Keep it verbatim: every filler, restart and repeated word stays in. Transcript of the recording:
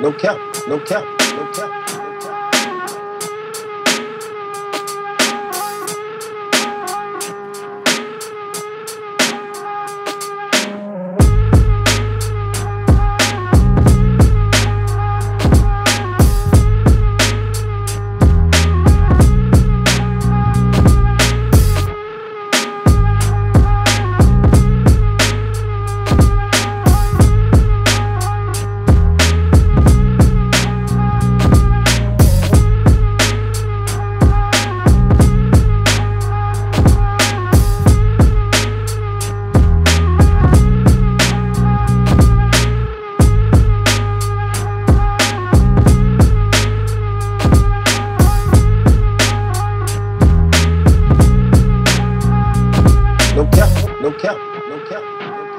no cap, no cap, no cap. No cap, no cap, no cap.